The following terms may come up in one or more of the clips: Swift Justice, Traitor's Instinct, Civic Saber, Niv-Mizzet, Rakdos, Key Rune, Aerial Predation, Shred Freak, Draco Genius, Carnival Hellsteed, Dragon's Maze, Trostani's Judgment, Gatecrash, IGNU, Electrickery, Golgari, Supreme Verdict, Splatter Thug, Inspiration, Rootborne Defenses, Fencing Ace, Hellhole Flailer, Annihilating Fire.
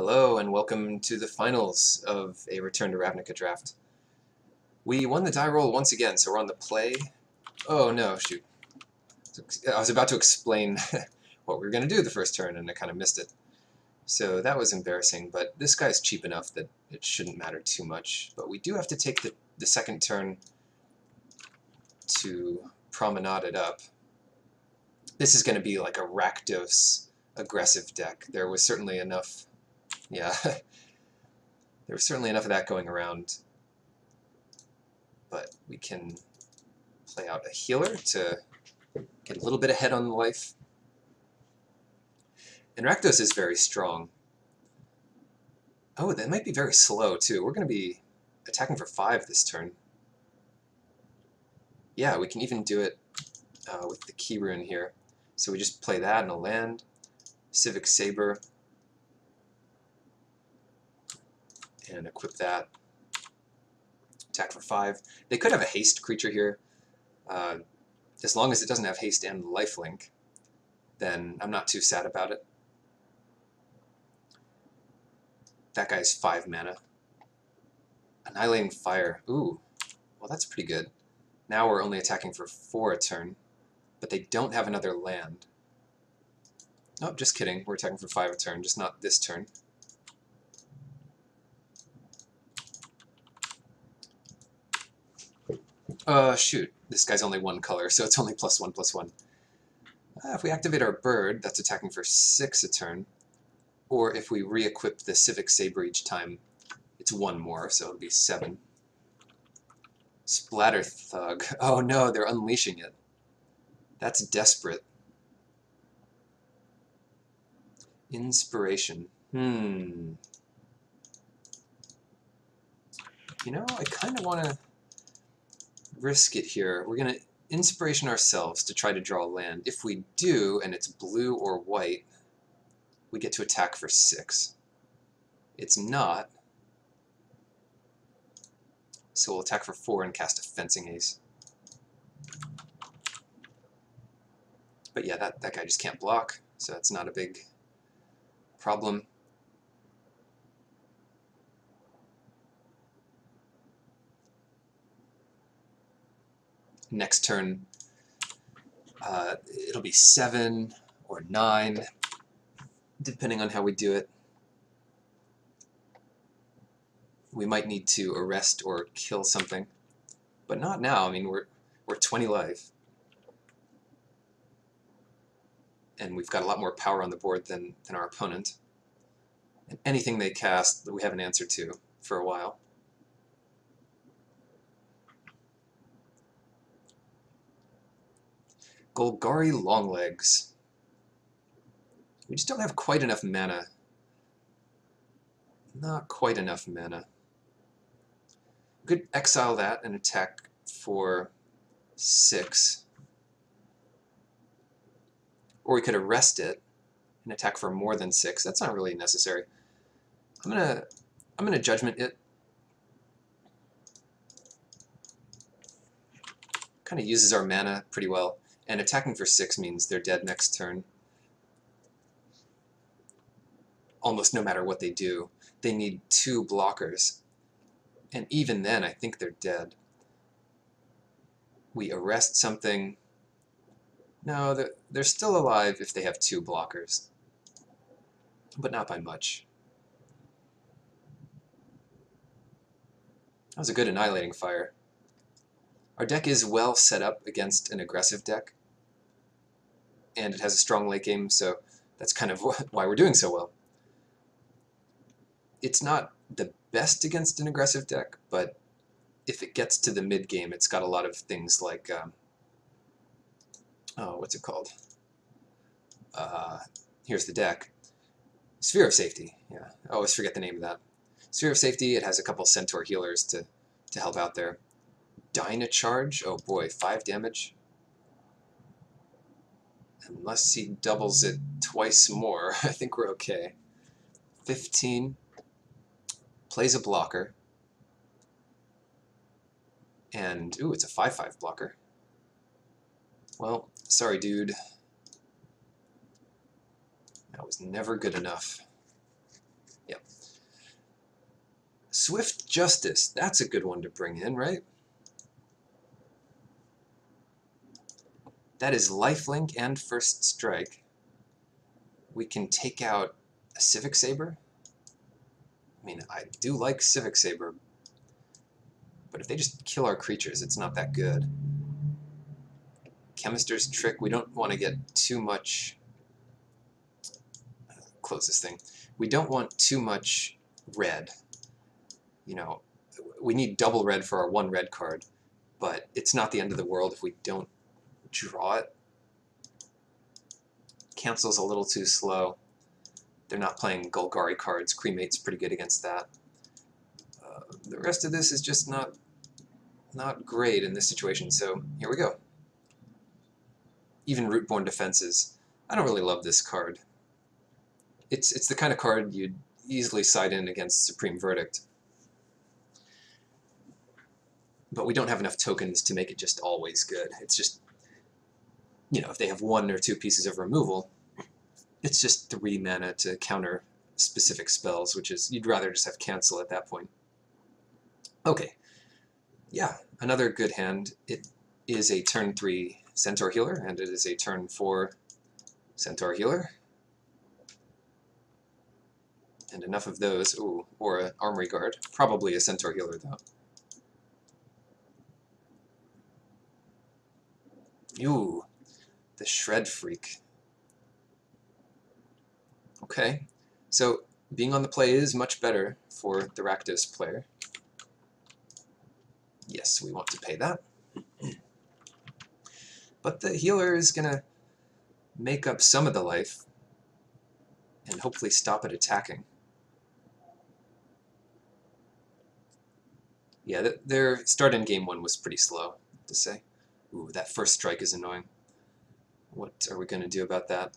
Hello and welcome to the finals of a Return to Ravnica draft. We won the die roll once again, so we're on the play. Oh no, shoot. I was about to explain what we were going to do the first turn and I kind of missed it. So that was embarrassing, but this guy's cheap enough that it shouldn't matter too much. But we do have to take the second turn to promenade it up. This is going to be like a Rakdos aggressive deck. There was certainly enough... Yeah, there was certainly enough of that going around, but we can play out a healer to get a little bit ahead on life. And Rakdos is very strong. Oh, that might be very slow too. We're going to be attacking for 5 this turn. Yeah, we can even do it with the Key Rune here. So we just play that and a land, Civic Saber, and equip that. Attack for 5. They could have a haste creature here. As long as it doesn't have haste and lifelink, then I'm not too sad about it. That guy's 5 mana. Annihilating Fire. Ooh, well that's pretty good. Now we're only attacking for 4 a turn, but they don't have another land. Nope, just kidding. We're attacking for 5 a turn, just not this turn. Shoot. This guy's only 1 color, so it's only +1/+1. If we activate our bird, that's attacking for 6 a turn. Or if we re-equip the Civic Saber each time, it's 1 more, so it'll be 7. Splatter Thug. Oh no, they're unleashing it. That's desperate. Inspiration. You know, I kind of want to risk it here. We're going to inspiration ourselves to try to draw land. If we do, and it's blue or white, we get to attack for 6. It's not, so we'll attack for 4 and cast a Fencing Ace. But yeah, that guy just can't block, so that's not a big problem. Next turn, it'll be 7 or 9, depending on how we do it. We might need to arrest or kill something, but not now. I mean, we're 20 life, and we've got a lot more power on the board than our opponent. And anything they cast that we have an answer to for a while. Golgari Longlegs. We just don't have quite enough mana. Not quite enough mana. We could exile that and attack for 6. Or we could arrest it and attack for more than 6. That's not really necessary. I'm gonna judgment it. Kinda uses our mana pretty well. And attacking for 6 means they're dead next turn. Almost no matter what they do. They need 2 blockers. And even then, I think they're dead. We arrest something. No, they're still alive if they have 2 blockers. But not by much. That was a good Annihilating Fire. Our deck is well set up against an aggressive deck. And it has a strong late game, so that's kind of why we're doing so well. It's not the best against an aggressive deck, but if it gets to the mid-game, it's got a lot of things like... what's it called? Here's the deck. Sphere of Safety. Yeah, I always forget the name of that. Sphere of Safety, it has a couple Centaur Healers to help out there. Dyna Charge? Oh boy, 5 damage. Unless he doubles it twice more, I think we're okay. 15. Plays a blocker. And, ooh, it's a 5/5 blocker. Well, sorry dude. That was never good enough. Yeah, Swift Justice. That's a good one to bring in, right? That is lifelink and first strike. We can take out a Civic Saber. I mean, I do like Civic Saber, but if they just kill our creatures, it's not that good. Chemister's Trick, we don't want to get too much... closest thing. We don't want too much red. You know, we need double red for our one red card, but it's not the end of the world if we don't draw it. Cancels a little too slow. They're not playing Golgari cards. Cremate's pretty good against that. The rest of this is just not great in this situation, so here we go. Even Rootborne Defenses. I don't really love this card. It's the kind of card you'd easily side in against Supreme Verdict. But we don't have enough tokens to make it just always good. It's just, you know, if they have one or two pieces of removal, it's just 3 mana to counter specific spells, which is, you'd rather just have cancel at that point. Okay, yeah, another good hand. It is a turn 3 Centaur Healer, and it is a turn 4 Centaur Healer. And enough of those, ooh, or an Armory Guard. Probably a Centaur Healer, though. Ooh, the Shred Freak. Okay, so being on the play is much better for the Rakdos player. Yes, we want to pay that. But the healer is going to make up some of the life and hopefully stop it attacking. Yeah, their start in game 1 was pretty slow, to say. Ooh, that first strike is annoying. What are we going to do about that?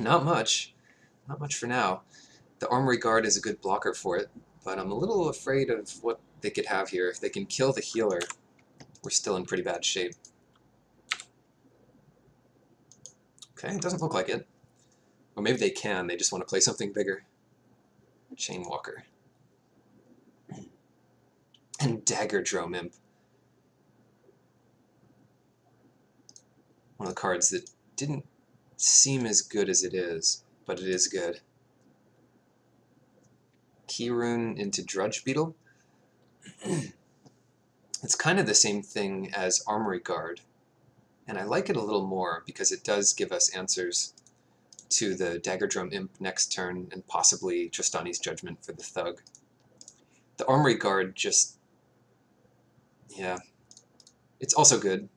Not much. Not much for now. The Armory Guard is a good blocker for it, but I'm a little afraid of what they could have here. If they can kill the healer, we're still in pretty bad shape. Okay, it doesn't look like it. Or maybe they can, they just want to play something bigger. Chainwalker. And Daggerdrome Imp. One of the cards that didn't seem as good as it is, but it is good. Key Rune into Drudge Beetle. It's kind of the same thing as Armory Guard, and I like it a little more because it does give us answers to the Daggerdrome Imp next turn and possibly Trostani's Judgment for the Thug. The Armory Guard just... yeah. It's also good,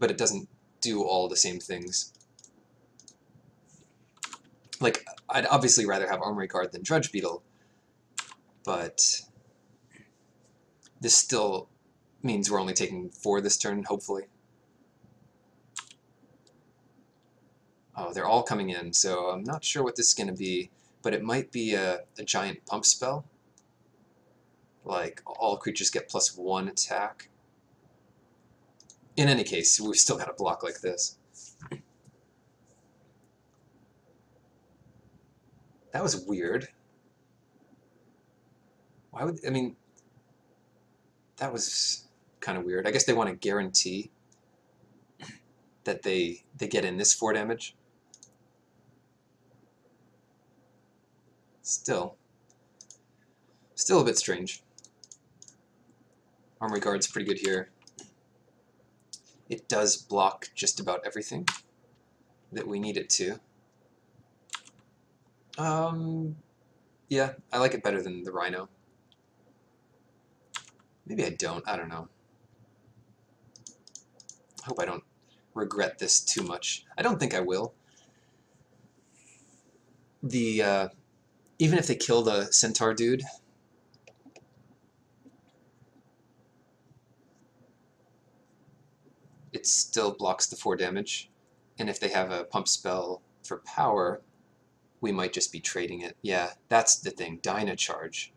but it doesn't do all the same things. Like, I'd obviously rather have Armory Guard than Drudge Beetle, but this still means we're only taking 4 this turn, hopefully. Oh, they're all coming in, so I'm not sure what this is going to be, but it might be a giant pump spell. Like, all creatures get +1 attack. In any case, we've still got a block like this. That was weird. Why would... I mean... that was kind of weird. I guess they want to guarantee that they get in this 4 damage. Still a bit strange. Armory Guard's pretty good here. It does block just about everything that we need it to. Yeah, I like it better than the Rhino. Maybe I don't, I don't know. I hope I don't regret this too much. I don't think I will. The, even if they kill the Centaur dude, it still blocks the 4 damage, and if they have a pump spell for power, we might just be trading it. Yeah, that's the thing, Dyna Charge.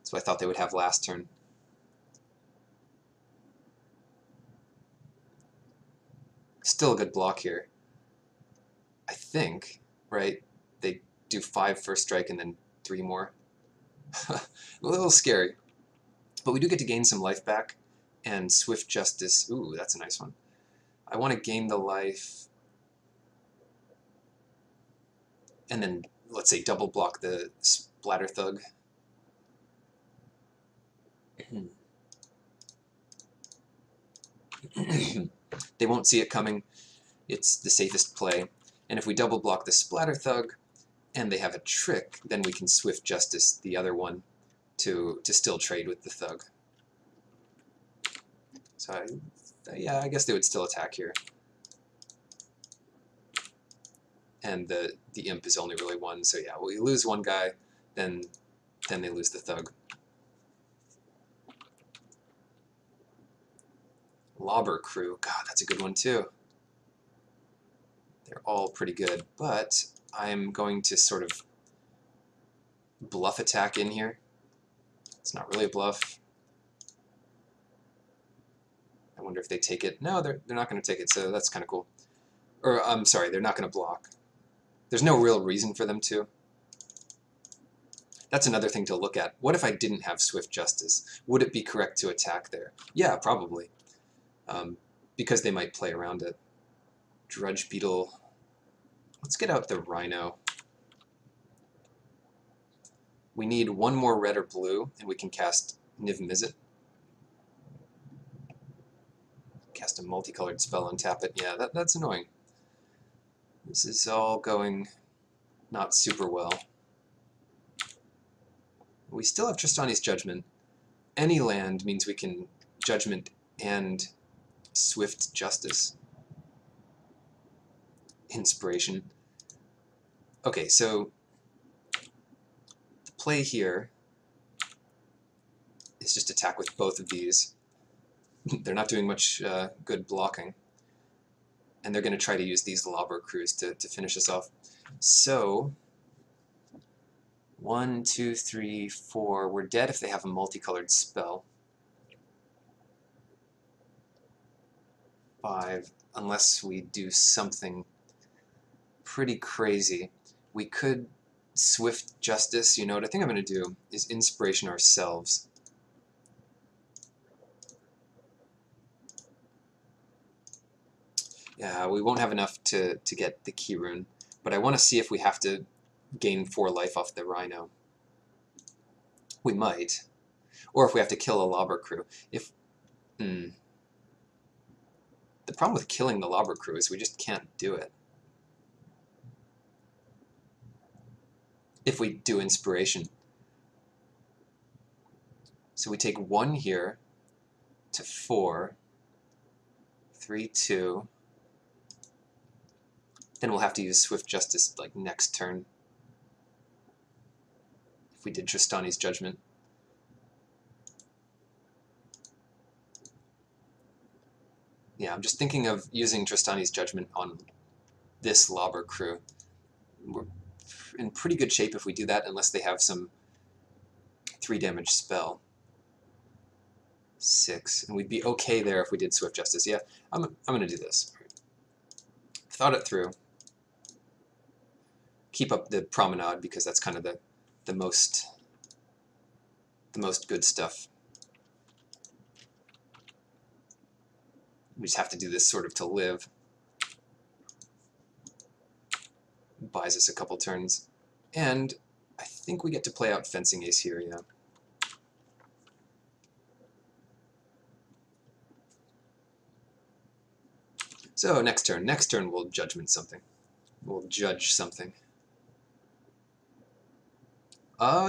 That's what I thought they would have last turn. Still a good block here. think, right? They do 5 first strike and then 3 more. A little scary. But we do get to gain some life back, and Swift Justice, ooh, that's a nice one. I want to gain the life, and then, let's say, double block the Splatter Thug. They won't see it coming. It's the safest play. And if we double block the Splatter Thug, and they have a trick, then we can Swift Justice the other one to still trade with the Thug. So, yeah, I guess they would still attack here. And the Imp is only really one, so yeah, we lose one guy, then they lose the Thug. Lobber Crew, God, that's a good one too. They're all pretty good, but I'm going to sort of bluff attack in here. It's not really a bluff. I wonder if they take it. No, they're not going to take it, so that's kind of cool. Or, I'm sorry, they're not going to block. There's no real reason for them to. That's another thing to look at. What if I didn't have Swift Justice? Would it be correct to attack there? Yeah, probably. Because they might play around it. Drudge Beetle. Let's get out the Rhino. We need one more red or blue, and we can cast Niv-Mizzet. Cast a multicolored spell and tap it. Yeah, that's annoying. This is all going not super well. We still have Trostani's Judgment. Any land means we can Judgment and Swift Justice. Inspiration. Okay, so the play here is just attack with both of these. They're not doing much good blocking. And they're going to try to use these Lobber Crews to finish us off. So, 1, 2, 3, 4. We're dead if they have a multicolored spell. 5, unless we do something pretty crazy. We could Swift Justice. You know what I think I'm going to do is Inspiration ourselves. Yeah, we won't have enough to get the Key Rune, but I want to see if we have to gain 4 life off the Rhino. We might. Or if we have to kill a Lobber Crew. If the problem with killing the Lobber Crew is we just can't do it. If we do Inspiration. So we take 1 here to 4, 3, 2, then we'll have to use Swift Justice like next turn. If we did Trostani's Judgment. Yeah, I'm just thinking of using Trostani's Judgment on this Lobber Crew. We're in pretty good shape if we do that, unless they have some 3-damage spell. 6, and we'd be okay there if we did Swift Justice. Yeah, I'm gonna do this. Thought it through. Keep up the Promenade because that's kind of the most good stuff. We just have to do this sort of to live. Buys us a couple turns. And I think we get to play out Fencing Ace here, yeah. So next turn we'll Judgment something. We'll judge something.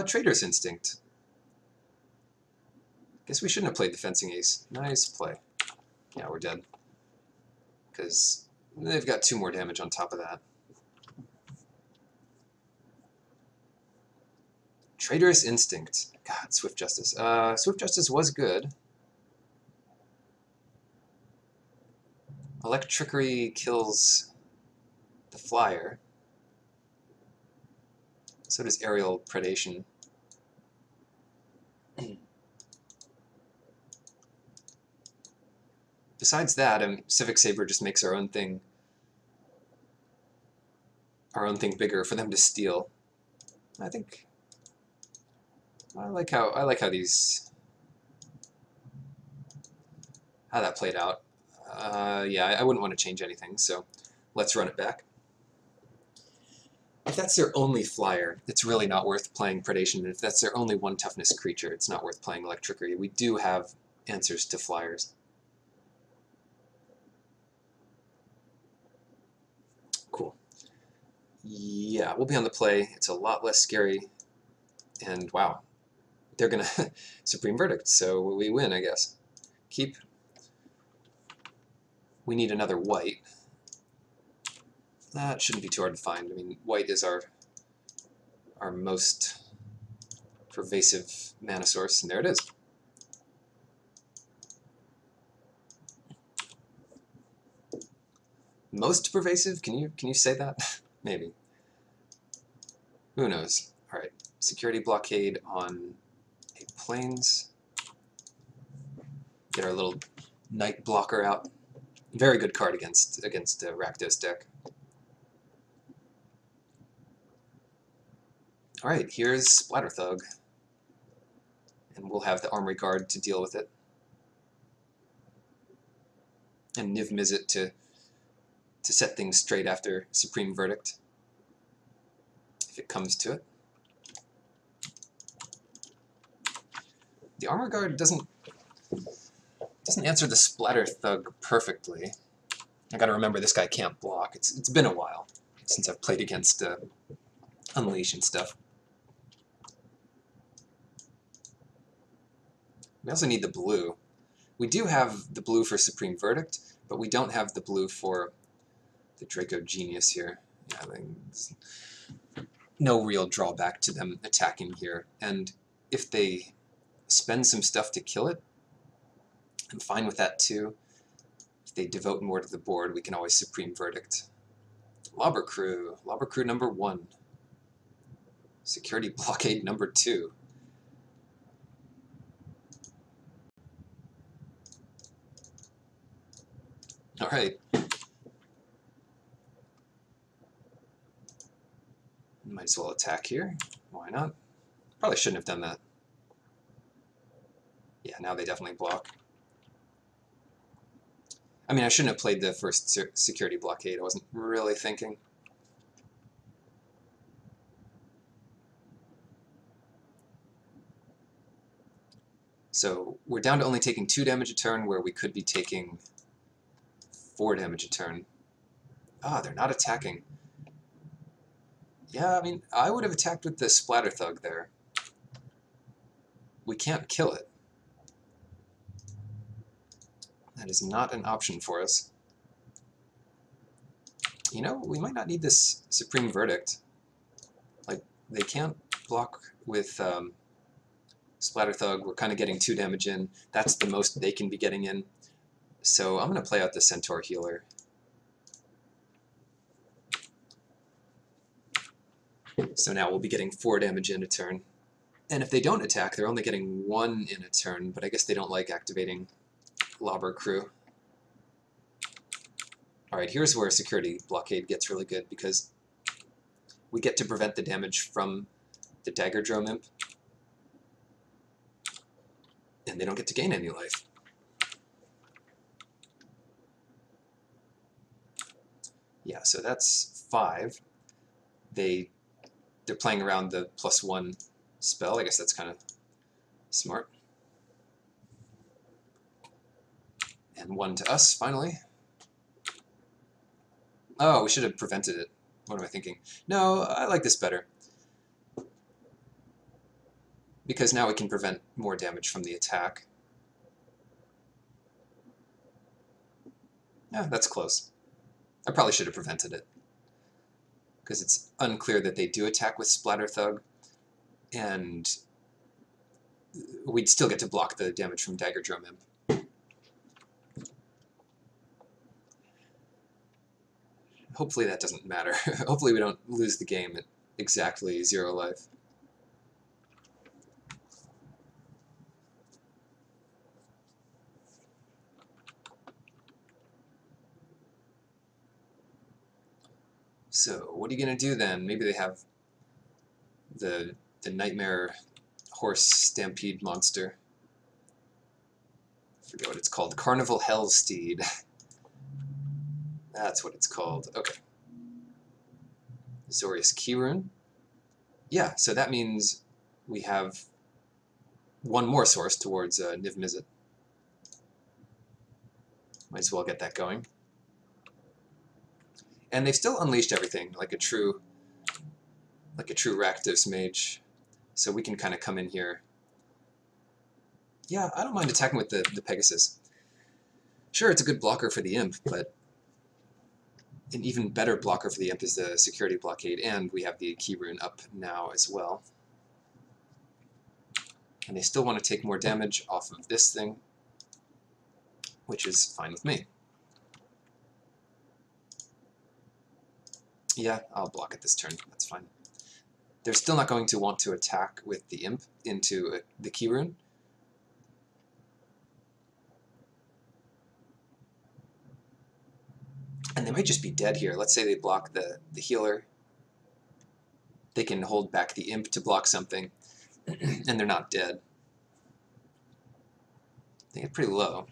Traitor's Instinct. Guess we shouldn't have played the Fencing Ace. Nice play. Yeah, we're dead. Because they've got 2 more damage on top of that. Traitorous Instinct. God, Swift Justice. Swift Justice was good. Electrickery kills the flyer. So does Aerial Predation. Besides that, Civic Saber just makes our own thing our own thing bigger for them to steal. I think I like how these that played out. Yeah, I wouldn't want to change anything, so let's run it back. If that's their only flyer, it's really not worth playing Predation, and if that's their only one toughness creature, it's not worth playing Electrickery. We do have answers to flyers. Cool. Yeah, we'll be on the play. It's a lot less scary, and wow, they're gonna Supreme Verdict, so we win, I guess. Keep. We need another white. That shouldn't be too hard to find. I mean, white is our most pervasive mana source, and there it is. Most pervasive? Can you say that? Maybe. Who knows? All right. Security blockade on eight planes. Get our little night blocker out. Very good card against the Rakdos deck. Alright, here's Splatter Thug, and we'll have the Armory Guard to deal with it, and Niv-Mizzet to set things straight after Supreme Verdict, if it comes to it. The Armory Guard doesn't answer the Splatter Thug perfectly. I gotta remember this guy can't block. It's been a while since I've played against Unleash and stuff. We also need the blue. We do have the blue for Supreme Verdict, but we don't have the blue for the Draco Genius here. Yeah, I mean, no real drawback to them attacking here, and if they spend some stuff to kill it, I'm fine with that too. If they devote more to the board, we can always Supreme Verdict. Lobber Crew. Lobber Crew number 1. Security blockade number 2. Alright. Might as well attack here. Why not? Probably shouldn't have done that. Yeah, now they definitely block. I mean, I shouldn't have played the first security blockade. I wasn't really thinking. So we're down to only taking 2 damage a turn, where we could be taking 4 damage a turn. Ah, they're not attacking. Yeah, I mean, I would have attacked with the Splatter Thug there. We can't kill it. That is not an option for us. You know, we might not need this Supreme Verdict. Like, they can't block with Splatter Thug. We're kind of getting 2 damage in. That's the most they can be getting in. So I'm going to play out the Centaur Healer. So now we'll be getting 4 damage in a turn. And if they don't attack, they're only getting 1 in a turn, but I guess they don't like activating Lobber Crew. Alright, here's where security blockade gets really good, because we get to prevent the damage from the Daggerdrome Imp, and they don't get to gain any life. Yeah, so that's 5. They're playing around the +1 spell. I guess that's kind of smart. And 1 to us, finally. Oh, we should have prevented it. What am I thinking? No, I like this better, because now we can prevent more damage from the attack. Yeah, that's close. I probably should have prevented it, because it's unclear that they do attack with Splatter Thug, and we'd still get to block the damage from Daggerdrome Imp. Hopefully that doesn't matter. Hopefully we don't lose the game at exactly 0 life. So what are you going to do then? Maybe they have the Nightmare Horse Stampede monster. I forget what it's called. Carnival Hellsteed. That's what it's called. Okay. Zorius Key Rune. Yeah, so that means we have one more source towards Niv-Mizzet. Might as well get that going. And they've still unleashed everything like a true Rakdos mage. So we can kind of come in here. Yeah, I don't mind attacking with the Pegasus. Sure, it's a good blocker for the Imp, but an even better blocker for the Imp is the Security Blockade, and we have the Key Rune up now as well. And they still want to take more damage off of this thing, which is fine with me. Yeah, I'll block it this turn, that's fine. They're still not going to want to attack with the Imp into the Key Rune. And they might just be dead here. Let's say they block the healer. They can hold back the Imp to block something, and they're not dead. They get pretty low.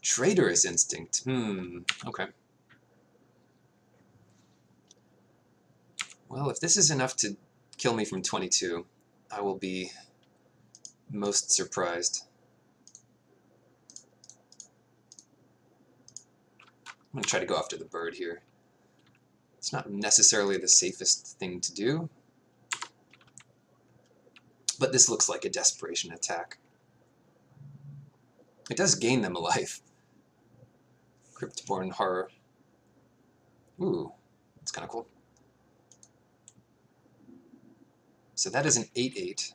Traitor's Instinct. Okay. Well, if this is enough to kill me from 22, I will be most surprised. I'm going to try to go after the bird here. It's not necessarily the safest thing to do, but this looks like a desperation attack. It does gain them a life. Cryptborn Horror. Ooh, that's kind of cool. So that is an 8-8,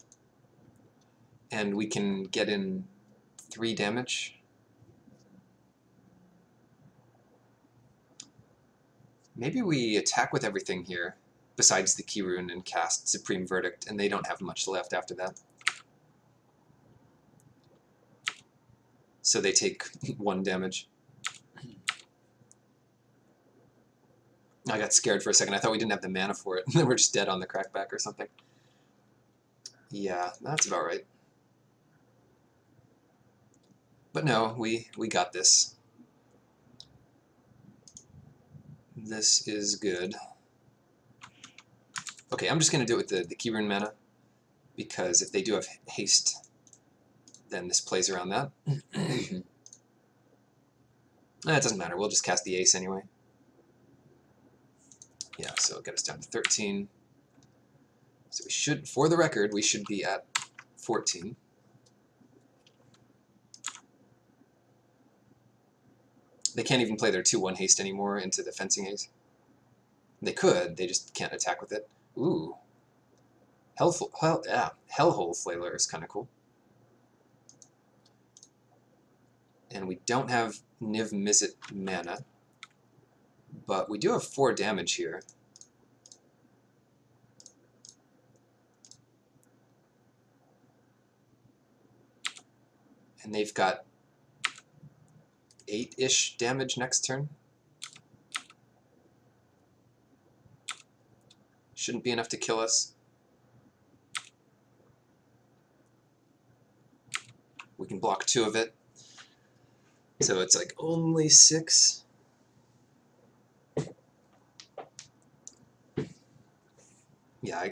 and we can get in 3 damage. Maybe we attack with everything here, besides the Key Rune, and cast Supreme Verdict, and they don't have much left after that. So they take 1 damage. I got scared for a second. I thought we didn't have the mana for it, and then we're just dead on the crackback or something. Yeah, that's about right. But no, we got this. This is good. Okay, I'm just going to do it with the Key Rune mana, because if they do have haste, then this plays around that. It doesn't matter, we'll just cast the Ace anyway. Yeah, so it'll get us down to 13. So we should, for the record, we should be at 14. They can't even play their 2-1 haste anymore into the Fencing Ace. They could, they just can't attack with it. Ooh. Hellhole Flailer is kind of cool. And we don't have Niv-Mizzet mana, but we do have 4 damage here. And they've got 8-ish damage next turn. Shouldn't be enough to kill us. We can block 2 of it. So it's like only 6. Yeah,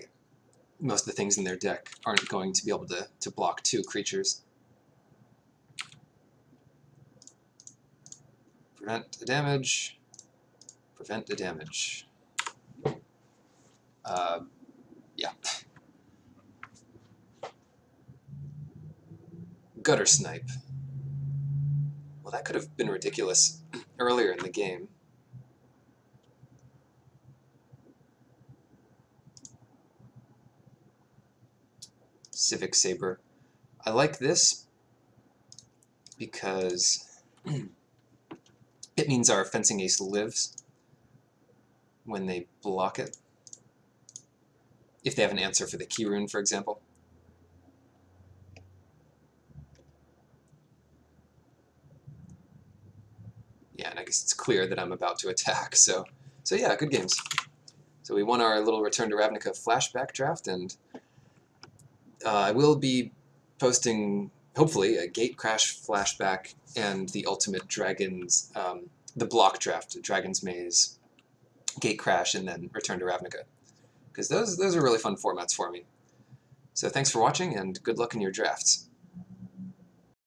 most of the things in their deck aren't going to be able to block 2 creatures. Prevent the damage. Prevent the damage. Yeah. Gutter Snipe. Well, that could have been ridiculous earlier in the game. Civic Saber. I like this because it means our Fencing Ace lives when they block it, if they have an answer for the Key Rune, for example. Yeah, and I guess it's clear that I'm about to attack, so yeah, good games. So we won our little Return to Ravnica flashback draft, and I will be posting, hopefully, a Gatecrash flashback and the ultimate Dragons, the block draft, Dragon's Maze, Gatecrash, and then Return to Ravnica. Because those are really fun formats for me. So thanks for watching, and good luck in your drafts.